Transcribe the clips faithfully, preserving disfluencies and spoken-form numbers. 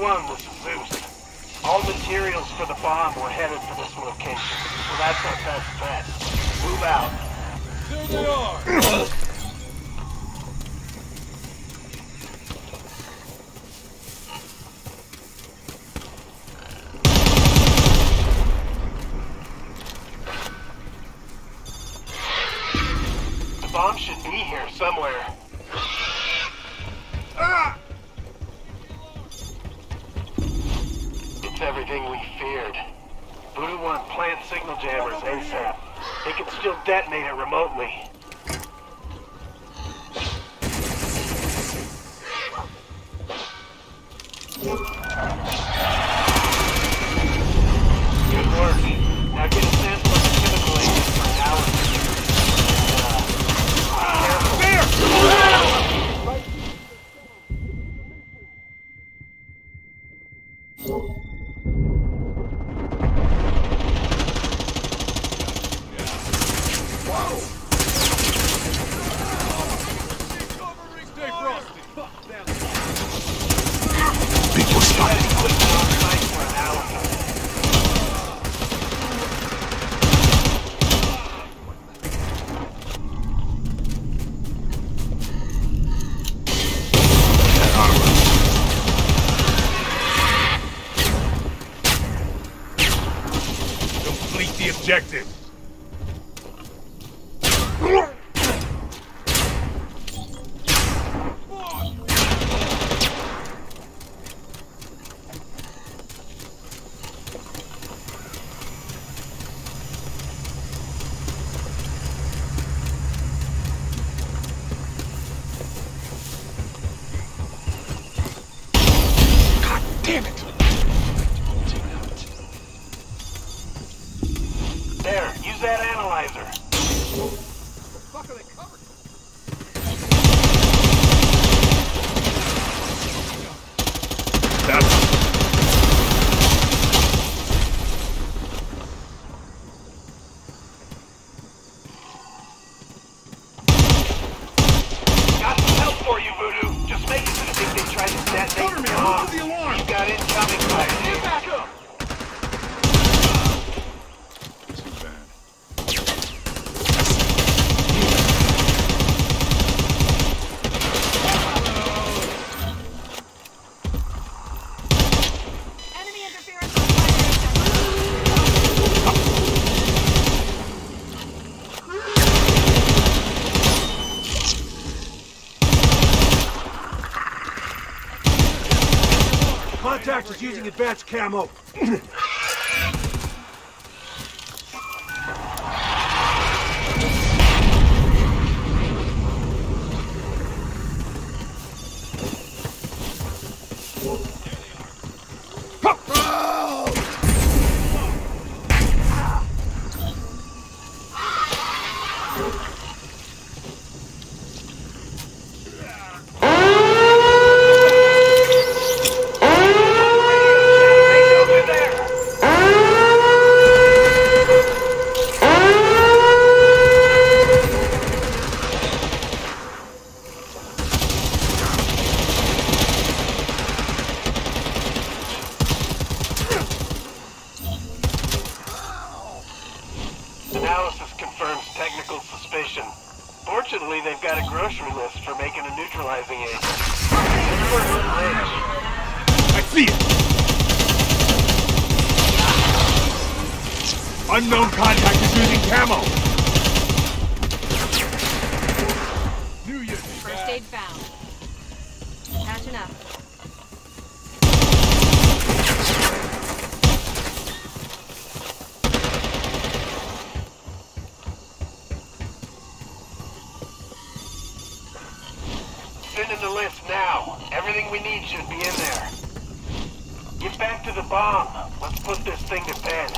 Voodoo One, this is Zeus. All materials for the bomb were headed for this location. So that's our best bet. Move out. There they are! The bomb should be here somewhere. Ah! It's everything we feared. Voodoo One, plant signal jammers ASAP. They can still detonate it remotely. Good work. Now get a sample of the chemical agent for an hour. Objective. God damn it. That analyzer. What the fuck are they covered? That's... Got some help for you, Voodoo. Just make it so that if they try to detonate me off, the alarm. You got incoming fire. Get back up. Contact is using advanced camo. Fortunately, they've got a grocery list for making a neutralizing agent. I see it! Unknown contact is using camo! Knew you'd be back. First aid found. Patching up. Send in the list now. Everything we need should be in there. Get back to the bomb. Let's put this thing to bed.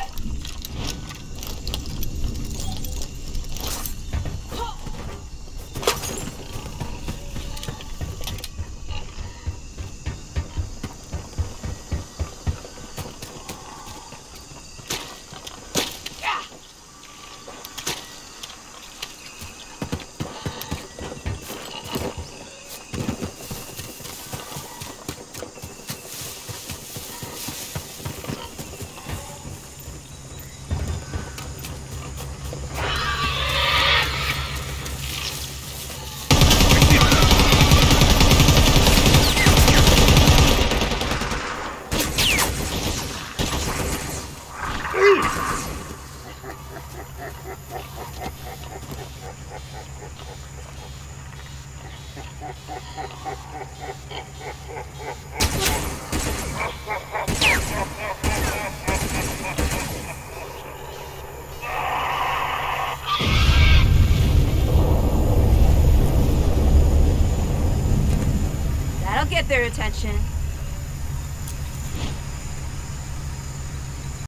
their attention.